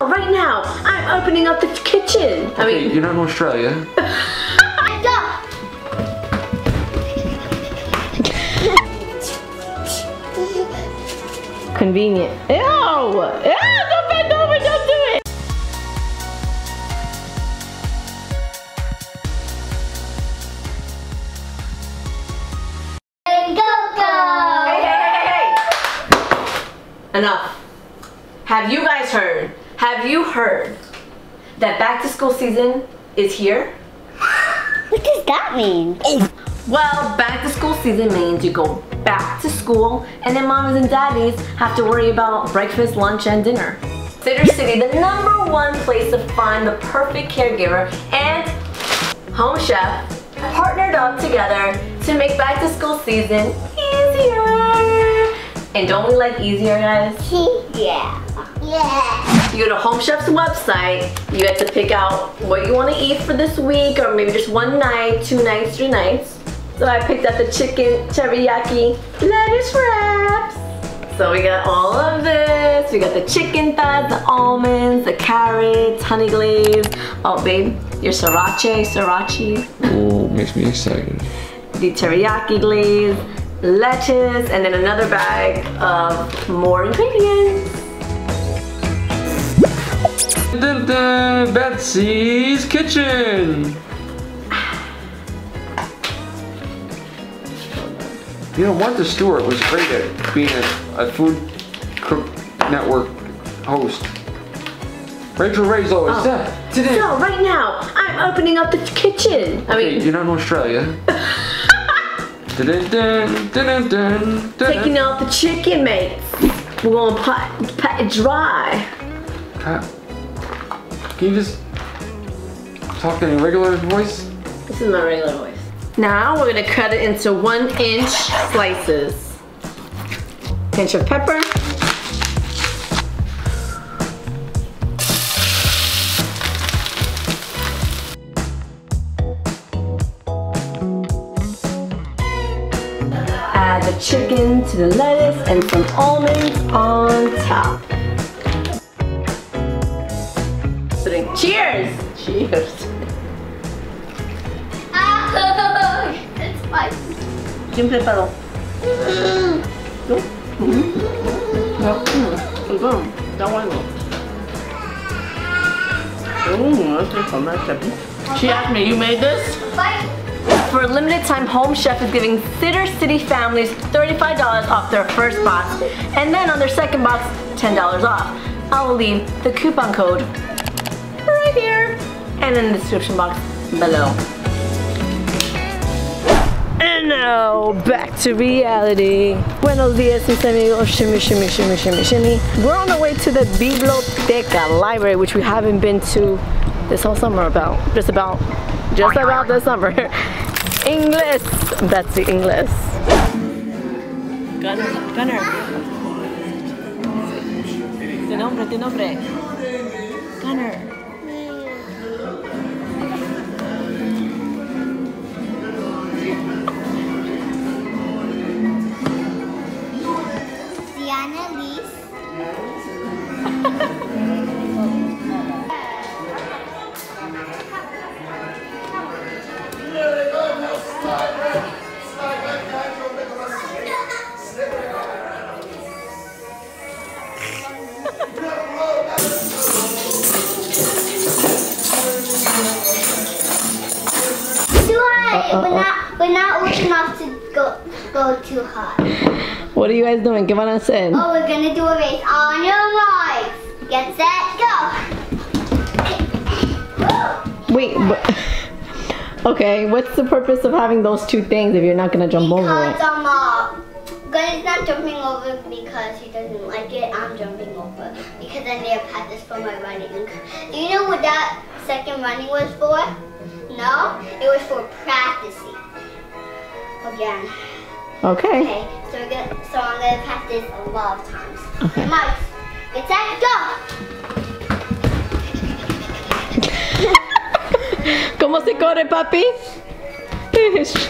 Right now, I'm opening up the kitchen. Okay, I mean, you're not in Australia. Convenient. Ew! Ew! Don't bend over, don't do it! And go, go! Hey, hey, hey, hey! Enough. Have you guys heard? Have you heard that back to school season is here? What does that mean? Well, back to school season means you go back to school and then mamas and daddies have to worry about breakfast, lunch, and dinner. Sittercity, the #1 place to find the perfect caregiver, and Home Chef partnered up together to make back to school season easier. And don't we like easier, guys? Yeah. Yeah. You go to Home Chef's website, you get to pick out what you want to eat for this week, or maybe just one night, 2 nights, 3 nights. So I picked up the chicken teriyaki lettuce wraps. So we got all of this. We got the chicken thighs, the almonds, the carrots, honey glaze. Oh babe, your sriracha. Oh, makes me excited. The teriyaki glaze, lettuce, and then another bag of more ingredients. Dun, dun, Betsy's Kitchen. You know, Martha Stewart was great at being a Food Network host. Rachel Ray's always that. Today. So right now, I'm opening up the kitchen. Okay, I mean, you're not in Australia. Taking out the chicken, mate. We're gonna pat it dry. Can you just talk in a regular voice? This is my regular voice. Now we're gonna cut it into 1-inch slices. Pinch of pepper. Add the chicken to the lettuce and some almonds on top. Cheers! Cheers. Simple pedal. She asked me, you made this? For a limited time, Home Chef is giving Sittercity families $35 off their first box, and then on their second box, $10 off. I will leave the coupon code right here and in the description box below. And now, back to reality. Buenos dias, mis amigos. Shimmy, shimmy, shimmy, shimmy, shimmy. We're on our way to the biblioteca library, which we haven't been to this whole summer about this summer. English. That's the English. Gunner. Tu nombre. Gunner. We're not old enough to go too hard. What are you guys doing? Give on us in. Oh, we're gonna do a race on your marks. Get set, go. Wait, but, okay. What's the purpose of having those two things if you're not gonna jump over it? Because Gunner's not jumping over because he doesn't like it. I'm jumping over because I need to practice for my running. Do you know what that second running was for? No, it was for practicing. Again. Okay. So I'm gonna practice a lot of times. Okay. Marks, get set, go. ¿Cómo se corre, papi?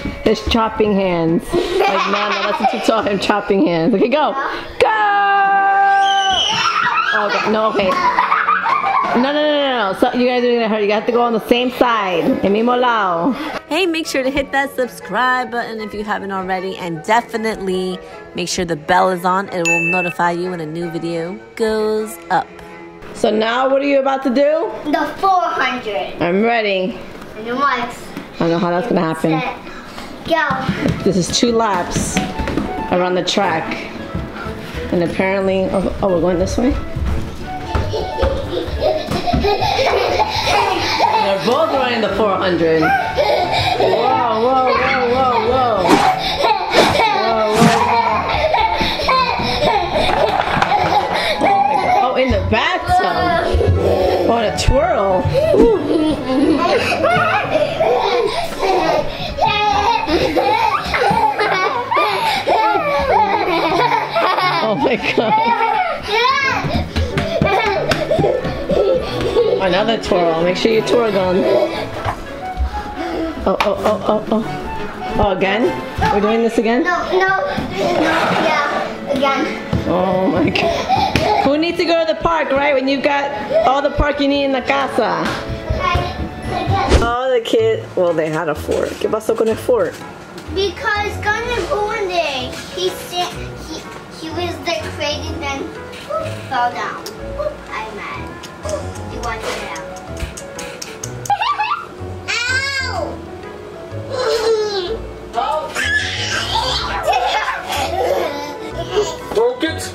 His chopping hands. Like, Mama, that's what you told him, chopping hands. Okay, go. Go. Okay. No, okay. No. So you guys are gonna hurt. You have to go on the same side. El mismo lado. Hey, make sure to hit that subscribe button if you haven't already, and definitely make sure the bell is on. It will notify you when a new video goes up. So now, what are you about to do? The 400. I'm ready. And once. I don't know how that's gonna happen. Set, go. This is 2 laps around the track, and apparently, oh, we're going this way. They're both running the 400. Whoa! Oh, in the bathtub. What a twirl! Oh my god! Another twirl. Make sure you twirl on. Oh! Oh, again? We're doing this again? Yeah, again. Oh my god! Who needs to go to the park, right? When you've got all the park you need in the casa. Oh, the kid. Well, they had a fort. ¿Qué pasó con el fort? Because Gunner Patrick, he was like crazy, then fell down. I'm mad. You want to get out? Ow! Oh! Broke it.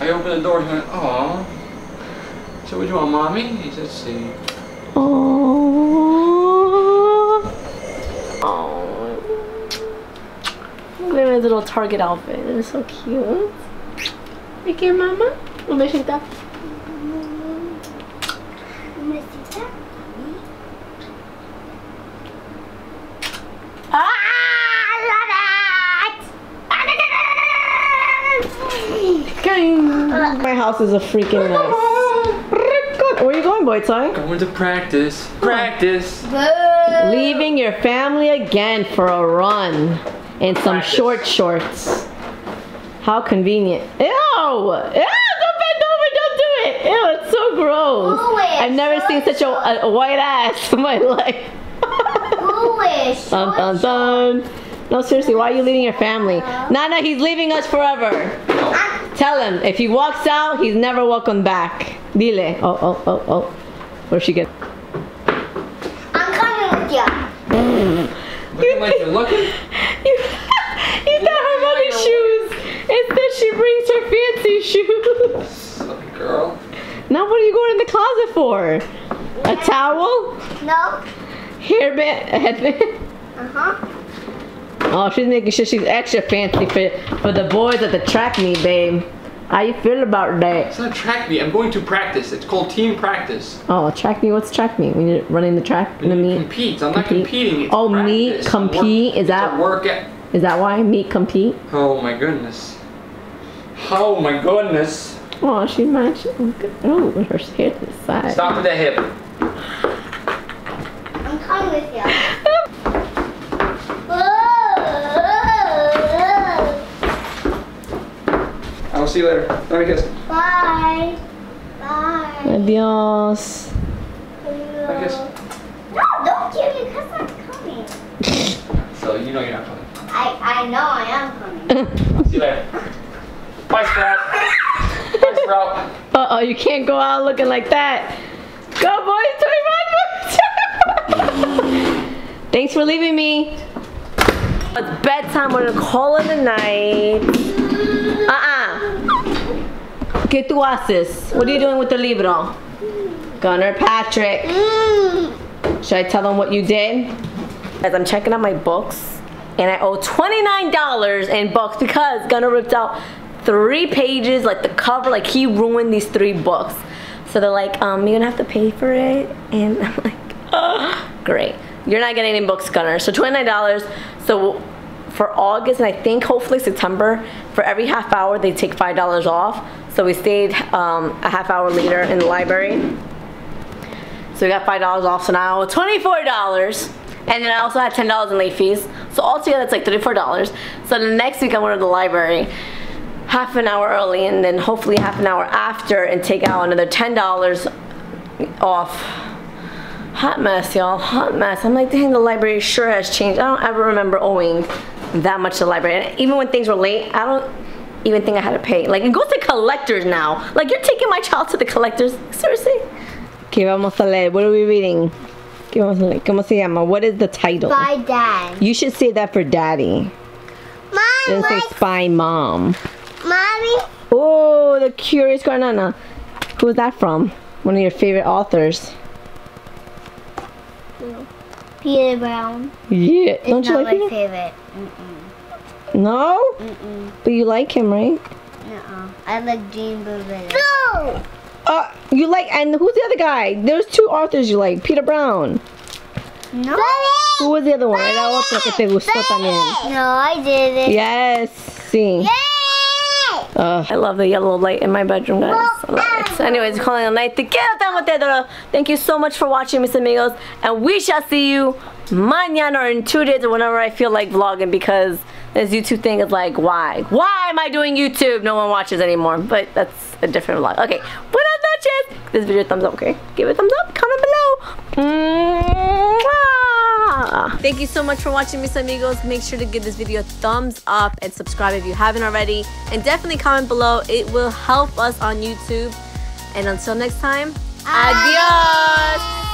I opened the door and he went, aww. So, would you want mommy? He said, see. Aww. Aww. Look at my little Target outfit. It was so cute. Thank you, mama. Umeshita. Umeshita. My house is a freaking mess. Where are you going, boy toy? Going to practice. Practice. Boo. Leaving your family again for a run in some short shorts. How convenient. Ew! Ew! Don't bend over. Don't do it. Ew! It's so gross. Foolish. I've never seen such a white ass in my life. Foolish. Dun, dun, dun. No, seriously. Why are you leaving your family? Nana, he's leaving us forever. Tell him, if he walks out, he's never welcome back. Dile. Oh. Where'd she get? I'm coming with you. You thought her mother's shoes. Instead, she brings her fancy shoes. Silly girl. Now what are you going in the closet for? A towel? No. Hairband? A headband? Uh-huh. Oh, she's making sure she's extra fancy for the boys at the track meet, babe. How you feel about that? It's not track meet. I'm going to practice. It's called team practice. Oh, track meet. What's track meet? When you're running the track in the meet. Compete. I'm not competing. It's oh, meet compete. Is that work? Is that why meet compete? Oh my goodness. Oh my goodness. Oh, she's mad. She's good. Oh, with her hair to the side. Stop with that hip. I'm coming with you. I'll see you later. Let me kiss. Bye. Bye. Adios. Let me kiss. No, don't give me because I'm coming. So you know you're not coming. I know I am coming. I'll see you later. Bye, Sprout. Bye, Sprout. Uh-oh, you can't go out looking like that. Go, boys. 25 boys. Thanks for leaving me. It's bedtime. We're gonna call it a night. ¿Qué tú haces? What are you doing with the libro? Gunner Patrick. Should I tell them what you did? As I'm checking out my books, and I owe $29 in books because Gunner ripped out 3 pages, like the cover, like he ruined these 3 books. So they're like, you're gonna have to pay for it? And I'm like, oh, great. You're not getting any books, Gunner. So $29, so for August, and I think hopefully September, for every half hour they take $5 off. So we stayed a half hour later in the library. So we got $5 off, so now $24. And then I also had $10 in late fees. So altogether it's like $34. So the next week I'm going to the library half an hour early and then hopefully half an hour after and take out another $10 off. Hot mess, y'all, hot mess. I'm like, dang, the library sure has changed. I don't ever remember owing that much to the library. And even when things were late, I don't even think I had to pay. Like, it goes to collectors now. Like, you're taking my child to the collectors. Seriously? Okay, vamos a leer. What are we reading? Okay, vamos a leer. ¿Cómo se llama? What is the title? Spy Dad. You should say that for Daddy. Mom likes... say Spy Mom. Mommy. Oh, The Curious Garnana. Who is that from? One of your favorite authors. Peter Brown. Yeah. It's don't you like Peter? It's not my favorite. Mm-mm. No? Mm-mm. But you like him, right? Uh-uh. I like James Bond. No! You like, and who's the other guy? There's 2 authors you like. Peter Brown. No. Who was the other one? Era otro que te gustó también. No, I didn't. Yes. See. Yeah. I love the yellow light in my bedroom, guys. I love it. So anyways, calling it a night. Te quiero tanto. Thank you so much for watching, mis amigos. And we shall see you mañana or in 2 days or whenever I feel like vlogging, because this YouTube thing is like, why? Why am I doing YouTube? No one watches anymore. But that's a different vlog. Okay. Buenas noches. This video a thumbs up, okay? Give it a thumbs up. Comment below. Mwah! Thank you so much for watching, mis amigos. Make sure to give this video a thumbs up and subscribe if you haven't already. And definitely comment below. It will help us on YouTube. And until next time, adios.